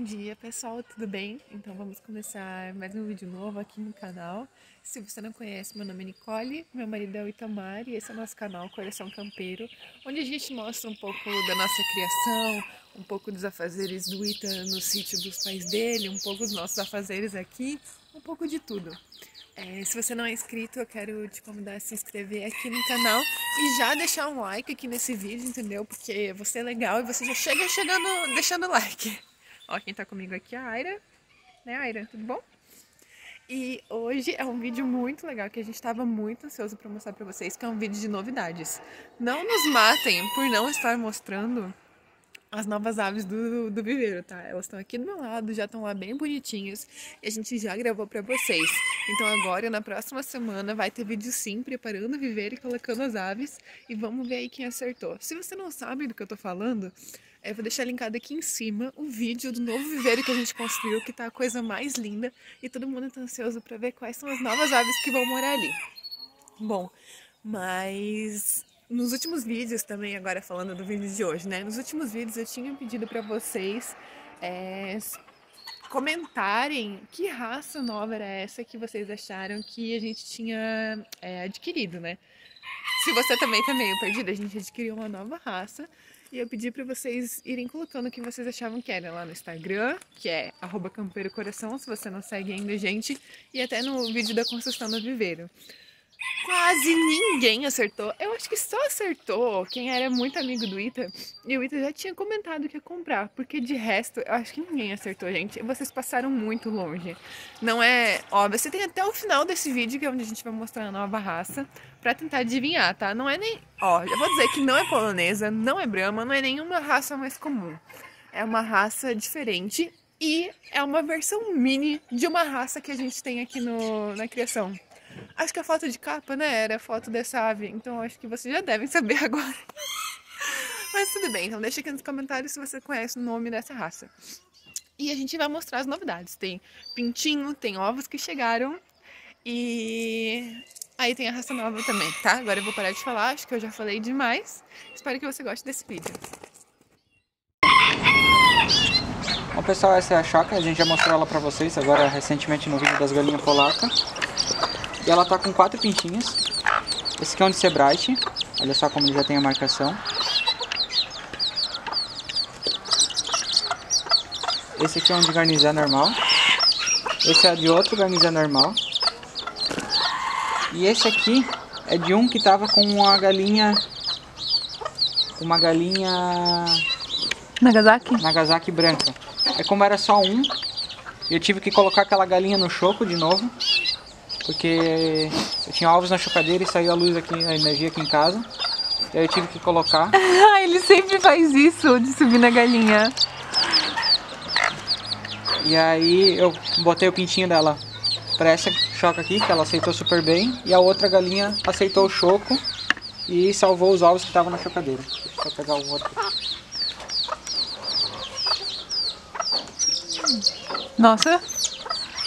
Bom dia pessoal, tudo bem? Então vamos começar mais um vídeo novo aqui no canal. Se você não conhece, meu nome é Nicole, meu marido é o Itamar e esse é o nosso canal Coração Campeiro, onde a gente mostra um pouco da nossa criação, um pouco dos afazeres do Ita no sítio dos pais dele, um pouco dos nossos afazeres aqui, um pouco de tudo. Se você não é inscrito, eu quero te convidar a se inscrever aqui no canal e já deixar um like aqui nesse vídeo, entendeu? Porque você é legal e você já chega chegando, deixando o like. Ó, quem tá comigo aqui é a Aira, né Aira, tudo bom? E hoje é um vídeo muito legal que a gente tava muito ansioso pra mostrar pra vocês, que é um vídeo de novidades. Não nos matem por não estar mostrando as novas aves do viveiro, tá? Elas estão aqui do meu lado, já estão lá bem bonitinhas e a gente já gravou pra vocês. Então agora, na próxima semana, vai ter vídeo sim, preparando o viveiro e colocando as aves. E vamos ver aí quem acertou. Se você não sabe do que eu tô falando, eu vou deixar linkado aqui em cima o vídeo do novo viveiro que a gente construiu, que tá a coisa mais linda. E todo mundo tá ansioso pra ver quais são as novas aves que vão morar ali. Bom, mas nos últimos vídeos também, agora falando do vídeo de hoje, né? Nos últimos vídeos eu tinha pedido para vocês comentarem que raça nova era essa que vocês acharam que a gente tinha adquirido, né? Se você também tá meio perdida, a gente adquiriu uma nova raça e eu pedi para vocês irem colocando o que vocês achavam que era lá no Instagram, que é @campeirocoração, se você não segue ainda a gente, e até no vídeo da construção do viveiro. Quase ninguém acertou, eu acho que só acertou quem era muito amigo do Ita, e o Ita já tinha comentado que ia comprar, porque de resto, eu acho que ninguém acertou, gente, vocês passaram muito longe, não é óbvio, você tem até o final desse vídeo, que é onde a gente vai mostrar a nova raça, pra tentar adivinhar, tá, não é nem, ó, eu vou dizer que não é polonesa, não é brama, não é nenhuma raça mais comum, é uma raça diferente, e é uma versão mini de uma raça que a gente tem aqui na criação. Acho que a foto de capa, né, era a foto dessa ave, então acho que vocês já devem saber agora. Mas tudo bem, então deixa aqui nos comentários se você conhece o nome dessa raça. E a gente vai mostrar as novidades. Tem pintinho, tem ovos que chegaram e aí tem a raça nova também, tá? Agora eu vou parar de falar, acho que eu já falei demais. Espero que você goste desse vídeo. Bom pessoal, essa é a chácara, a gente já mostrou ela pra vocês agora recentemente no vídeo das galinhas polacas. E ela tá com 4 pintinhas. Esse aqui é um de Sebright. Olha só como ele já tem a marcação. Esse aqui é um de garnizé normal. Esse é de outro garnizé normal. E esse aqui é de um que tava com uma galinha... Nagasaki branca. É como era só um. Eu tive que colocar aquela galinha no choco de novo. Porque eu tinha ovos na chocadeira e saiu a luz aqui, a energia aqui em casa. E aí eu tive que colocar. Ele sempre faz isso, de subir na galinha. E aí eu botei o pintinho dela pra essa choca aqui, que ela aceitou super bem. E a outra galinha aceitou o choco e salvou os ovos que estavam na chocadeira. Deixa eu pegar o outro. Nossa!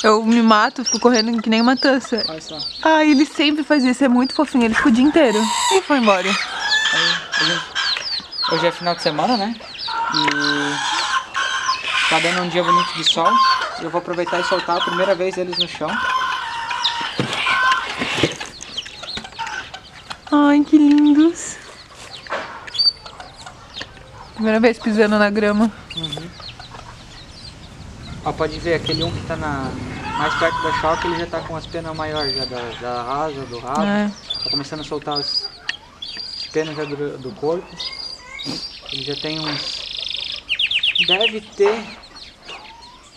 Eu me mato, fico correndo que nem uma tança. Olha só. Ai, ele sempre faz isso, é muito fofinho, ele fica o dia inteiro. E foi embora. Hoje é final de semana, né? E tá dando um dia bonito de sol. Eu vou aproveitar e soltar a primeira vez eles no chão. Ai, que lindos. Primeira vez pisando na grama. Uhum. Ó, pode ver, aquele um que tá mais perto da choca, ele já tá com as penas maiores já da asa, do rabo. É. Tá começando a soltar as penas já do corpo. Ele já tem uns... Deve ter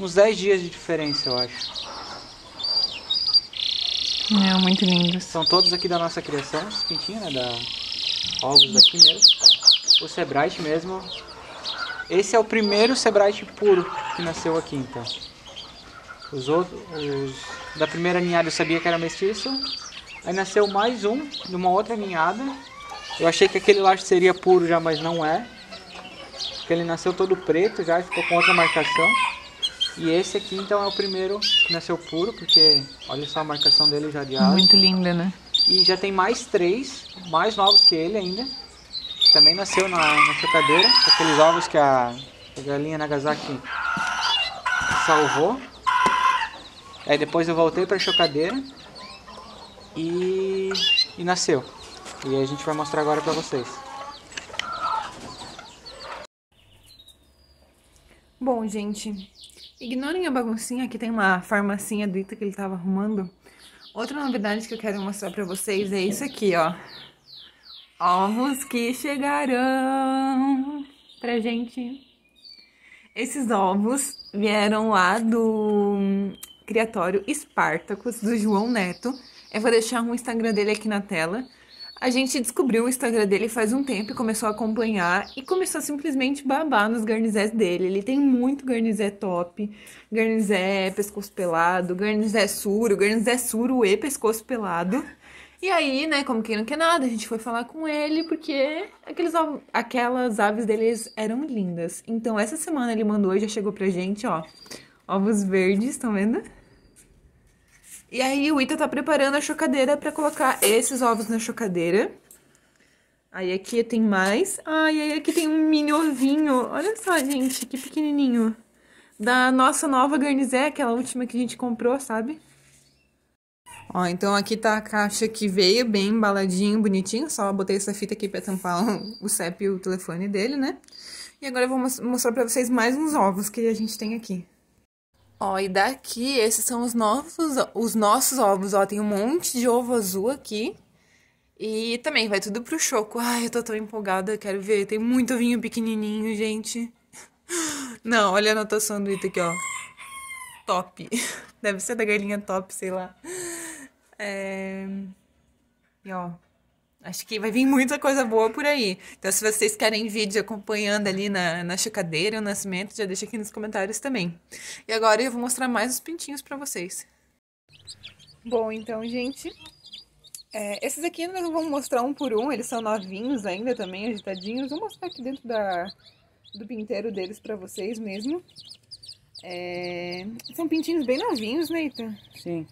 uns 10 dias de diferença, eu acho. É, muito lindo. São todos aqui da nossa criação, esses pintinhos, né? Ovos aqui mesmo. O Sebright mesmo. Esse é o primeiro Sebright puro que nasceu aqui, então. Os da primeira ninhada eu sabia que era mestiço. Aí nasceu mais um, de uma outra ninhada. Eu achei que aquele lá seria puro já, mas não é. Porque ele nasceu todo preto já e ficou com outra marcação. E esse aqui, então, é o primeiro que nasceu puro, porque olha só a marcação dele já de asa. Muito linda, né? E já tem mais 3, mais novos que ele ainda. Também nasceu na chocadeira, aqueles ovos que a galinha Nagasaki salvou. Aí depois eu voltei pra chocadeira e nasceu. E a gente vai mostrar agora pra vocês. Bom, gente, ignorem a baguncinha, que tem uma farmacinha do Ita que ele tava arrumando. Outra novidade que eu quero mostrar pra vocês é isso aqui, ó. Ovos que chegaram pra gente. Esses ovos vieram lá do Criatório Spartacus, do João Neto. Eu vou deixar o Instagram dele aqui na tela. A gente descobriu o Instagram dele faz um tempo e começou a acompanhar. E começou a simplesmente babar nos garnizés dele. Ele tem muito garnizé top. Garnizé pescoço pelado, garnizé suro e pescoço pelado. E aí, né, como quem não quer nada, a gente foi falar com ele, porque aquelas aves deles eram lindas. Então essa semana ele mandou e já chegou pra gente, ó. Ovos verdes, estão vendo? E aí o Ita tá preparando a chocadeira pra colocar esses ovos na chocadeira. Aí aqui tem mais. Ai, aí aqui tem um mini ovinho. Olha só, gente, que pequenininho. Da nossa nova garnizé, aquela última que a gente comprou, sabe? Ó, então aqui tá a caixa que veio bem embaladinho, bonitinho. Só botei essa fita aqui pra tampar o CEP e o telefone dele, né? E agora eu vou mostrar pra vocês mais uns ovos que a gente tem aqui. Ó, e daqui, esses são os nossos ovos, ó, tem um monte de ovo azul aqui. E também vai tudo pro choco. Ai, eu tô tão empolgada, quero ver, tem muito ovinho pequenininho, gente. Não, olha a anotação do Ita aqui, ó. Top. Deve ser da galinha top, sei lá. E ó, acho que vai vir muita coisa boa por aí. Então se vocês querem vídeo acompanhando ali na chocadeira, o nascimento, já deixa aqui nos comentários também. E agora eu vou mostrar mais os pintinhos pra vocês. Bom, então, gente, esses aqui nós vamos mostrar um por um. Eles são novinhos ainda também, agitadinhos. Vou mostrar aqui dentro do pinteiro deles pra vocês mesmo. São pintinhos bem novinhos, né, Ita? Sim.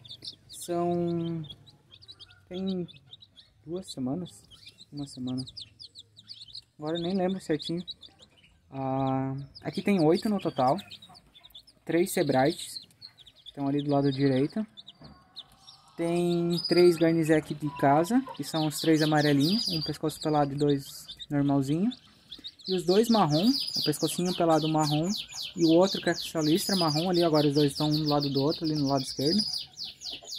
Tem 2 semanas, 1 semana, agora eu nem lembro certinho. Aqui tem 8 no total, 3 Sebrights, estão ali do lado direito. Tem 3 garnizé aqui de casa, que são os 3 amarelinhos, um pescoço pelado e 2 normalzinho. E os 2 marrom, o pescocinho pelado marrom e o outro que é essa listra marrom ali, agora os 2 estão um do lado do outro, ali no lado esquerdo.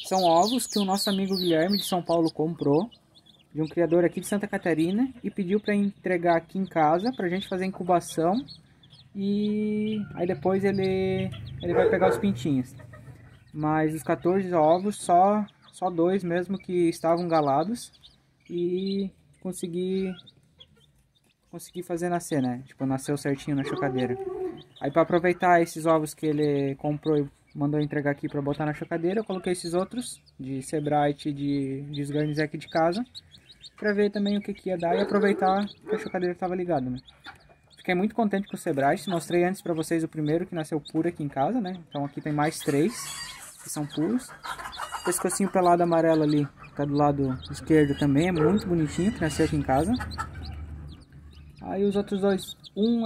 São ovos que o nosso amigo Guilherme de São Paulo comprou, de um criador aqui de Santa Catarina, e pediu para entregar aqui em casa, para a gente fazer incubação, e aí depois ele vai pegar os pintinhos. Mas os 14 ovos, só 2 mesmo que estavam galados, e consegui fazer nascer, né? Tipo, nasceu certinho na chocadeira. Aí para aproveitar esses ovos que ele comprou e mandou entregar aqui para botar na chocadeira, eu coloquei esses outros, de Sebright e de garnizé aqui de casa, para ver também o que ia dar e aproveitar que a chocadeira estava ligada, né? Fiquei muito contente com o Sebright, mostrei antes para vocês o primeiro que nasceu puro aqui em casa, né? Então aqui tem mais 3, que são puros. O pescocinho pelado amarelo ali, tá do lado esquerdo também, é muito bonitinho, que nasceu aqui em casa. Aí os outros 2, um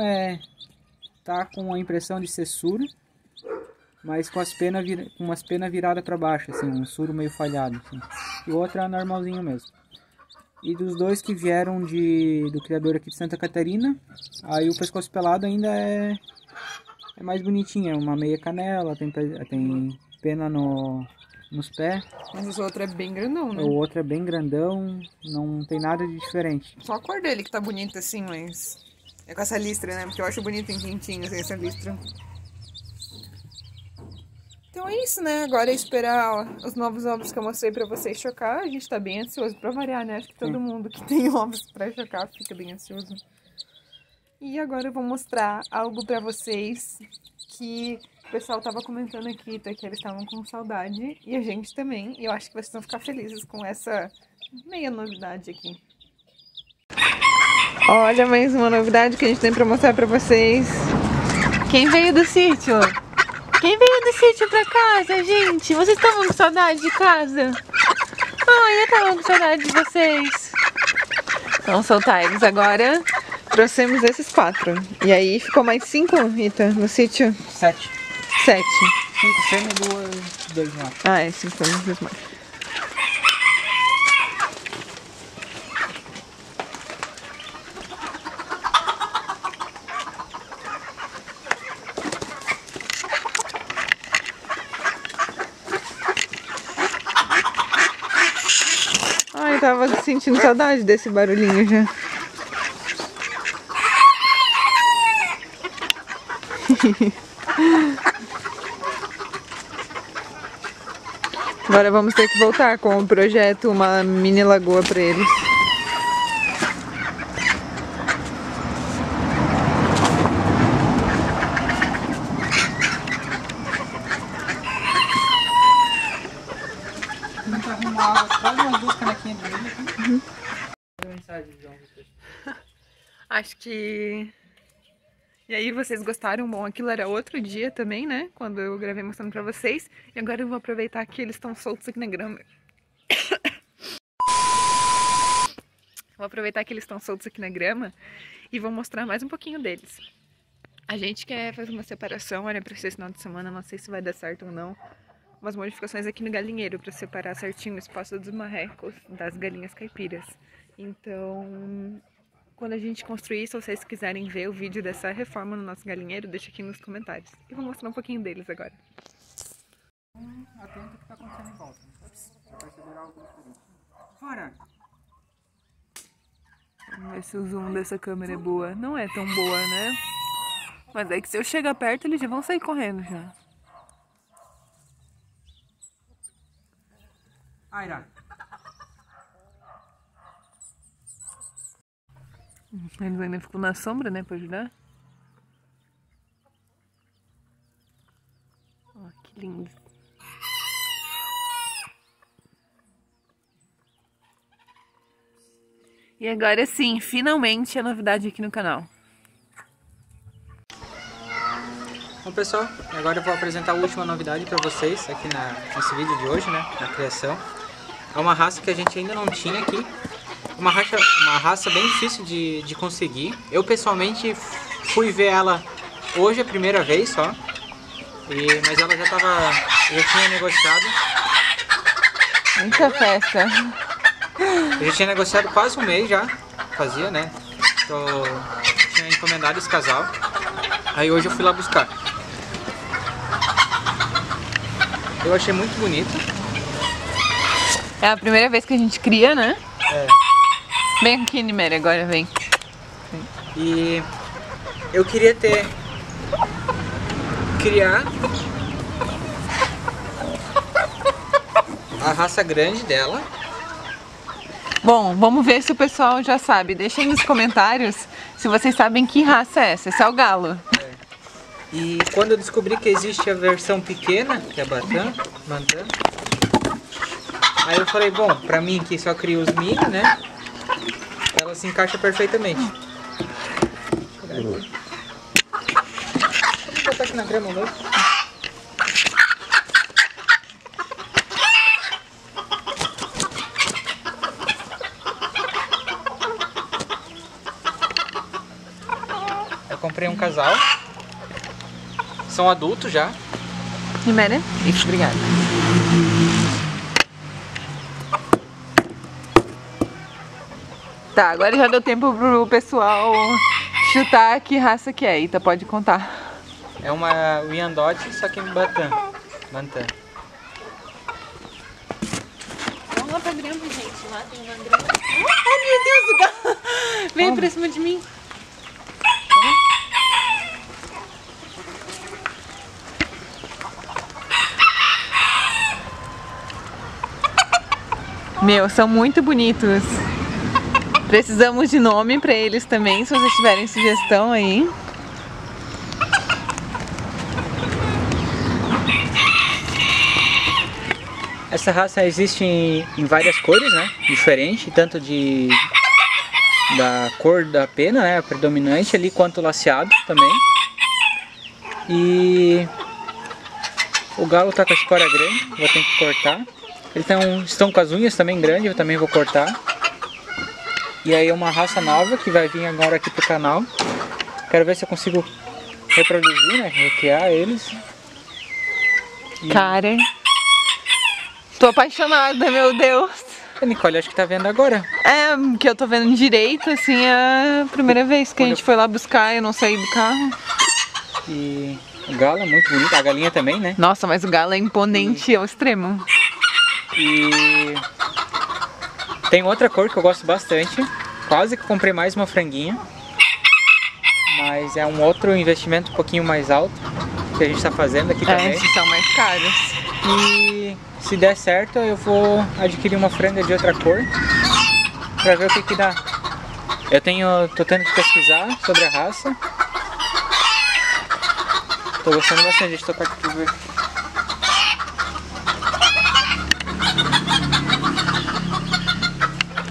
tá com a impressão de ser suro, mas com umas penas viradas para baixo, assim, um suro meio falhado, assim. E outra normalzinho mesmo. E dos 2 que vieram do criador aqui de Santa Catarina, aí o pescoço pelado ainda é mais bonitinho, é uma meia canela, tem pena nos pés. Mas o outro é bem grandão, né? O outro é bem grandão, não tem nada de diferente. Só a cor dele que tá bonita assim, mas é com essa listra, né? Porque eu acho bonito em pintinhos essa listra. Então é isso, né? Agora é esperar os novos ovos que eu mostrei pra vocês chocar. A gente tá bem ansioso pra variar, né? Acho que todo mundo que tem ovos pra chocar fica bem ansioso. E agora eu vou mostrar algo pra vocês que o pessoal tava comentando aqui, tá? Que eles estavam com saudade. E a gente também. E eu acho que vocês vão ficar felizes com essa meia novidade aqui. Olha mais uma novidade que a gente tem pra mostrar pra vocês. Quem veio do sítio? Quem veio do sítio pra casa, gente? Vocês estavam com saudade de casa? Ai, eu tava com saudade de vocês. Então, soltar eles agora. Trouxemos esses 4. E aí, ficou mais 5, Rita, no sítio? 7. 7. 5 fêmeas e 2 machos. Ah, é. 5 fêmeas e 2 machos. Ai, tava sentindo saudade desse barulhinho já. Agora vamos ter que voltar com o projeto uma mini lagoa para eles. Vamos arrumar quase umas 2 canequinhas de milho. Acho que... E aí, vocês gostaram? Bom, aquilo era outro dia também, né? Quando eu gravei mostrando pra vocês. E agora eu vou aproveitar que eles estão soltos aqui na grama. Vou aproveitar que eles estão soltos aqui na grama e vou mostrar mais um pouquinho deles. A gente quer fazer uma separação, olha, pra esse final de semana, não sei se vai dar certo ou não. Umas modificações aqui no galinheiro pra separar certinho o espaço dos marrecos das galinhas caipiras. Então... Quando a gente construir, se vocês quiserem ver o vídeo dessa reforma no nosso galinheiro, deixa aqui nos comentários. E vou mostrar um pouquinho deles agora. Atenta o que está acontecendo em volta. Já perceberam algo diferente. Fora! Vamos ver se o zoom dessa câmera é boa. Não é tão boa, né? Mas é que se eu chegar perto, eles já vão sair correndo já. Aira! Eles ainda ficam na sombra, né, pra ajudar. Ó, que lindo. E agora sim, finalmente a novidade aqui no canal. Bom, pessoal, agora eu vou apresentar a última novidade pra vocês aqui nesse vídeo de hoje, né, na criação. É uma raça que a gente ainda não tinha aqui. Uma raça bem difícil de conseguir. Eu pessoalmente fui ver ela hoje a primeira vez só. Mas ela já tinha negociado. Muita festa. Eu já tinha negociado quase um mês já. Fazia, né? Eu tinha encomendado esse casal. Aí hoje eu fui lá buscar. Eu achei muito bonita. É a primeira vez que a gente cria, né? É. Vem aqui, Nimera, agora vem. E eu queria criar a raça grande dela. Bom, vamos ver se o pessoal já sabe. Deixem nos comentários se vocês sabem que raça é essa. Esse é o galo. É. E quando eu descobri que existe a versão pequena, que é a bantam, aí eu falei, bom, pra mim que só cria os mini, né? Ela se encaixa perfeitamente. Vou botar aqui na grama mesmo. Eu comprei um casal. São adultos já. Primeira? Isso, obrigada. Tá, agora já deu tempo pro pessoal chutar que raça que é, Ita, pode contar. É uma whyandotte, só que bantam. Vamos lá pra grama, gente, lá tem uma grama. Ai, meu Deus, o galo veio pra cima de mim. Meu, são muito bonitos. Precisamos de nome pra eles também, se vocês tiverem sugestão aí. Essa raça existe em várias cores, né? Diferente, tanto da cor da pena, né? A predominante ali, quanto o laceado também. E o galo tá com a espora grande, vou ter que cortar. Eles estão com as unhas também grandes, eu também vou cortar. E aí é uma raça nova que vai vir agora aqui pro canal. Quero ver se eu consigo reproduzir, né? Recriar eles. Karen. Tô apaixonada, meu Deus. A Nicole acho que tá vendo agora. É, que eu tô vendo direito, assim, a primeira vez que quando a gente foi lá buscar, eu não saí do carro. E o galo é muito bonito, a galinha também, né? Nossa, mas o galo é imponente ao extremo. E tem outra cor que eu gosto bastante. Quase que comprei mais uma franguinha. Mas é um outro investimento um pouquinho mais alto que a gente tá fazendo aqui também. Esses são mais caros. E se der certo, eu vou adquirir uma franga de outra cor pra ver o que que dá. Eu tô tendo que pesquisar sobre a raça. Tô gostando bastante de tocar aqui.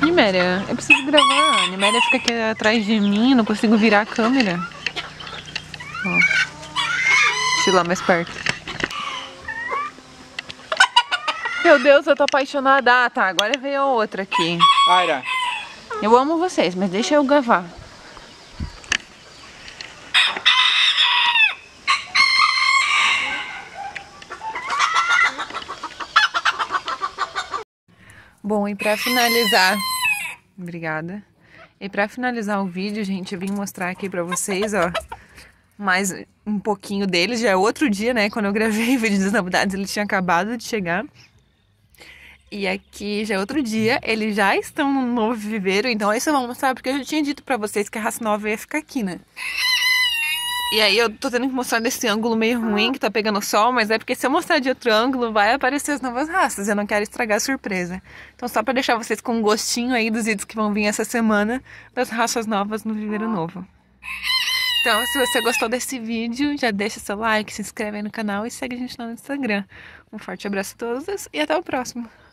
Niméria, eu preciso gravar. A Niméria fica aqui atrás de mim, não consigo virar a câmera. Ó. Deixa eu ir lá mais perto. Meu Deus, eu tô apaixonada. Ah, tá, agora veio a outra aqui. Aira. Eu amo vocês, mas deixa eu gravar. Bom, e pra finalizar... Obrigada. E pra finalizar o vídeo, gente, eu vim mostrar aqui pra vocês, ó, mais um pouquinho deles. Já é outro dia, né? Quando eu gravei o vídeo das novidades, ele tinha acabado de chegar. E aqui já é outro dia, eles já estão no novo viveiro. Então isso eu vou mostrar, porque eu já tinha dito pra vocês que a raça nova ia ficar aqui, né? E aí eu tô tendo que mostrar desse ângulo meio ruim, que tá pegando sol. Mas é porque se eu mostrar de outro ângulo, vai aparecer as novas raças. Eu não quero estragar a surpresa. Então só pra deixar vocês com um gostinho aí dos vídeos que vão vir essa semana, das raças novas no viveiro novo. Então, se você gostou desse vídeo, já deixa seu like, se inscreve aí no canal e segue a gente lá no Instagram. Um forte abraço a todos e até o próximo.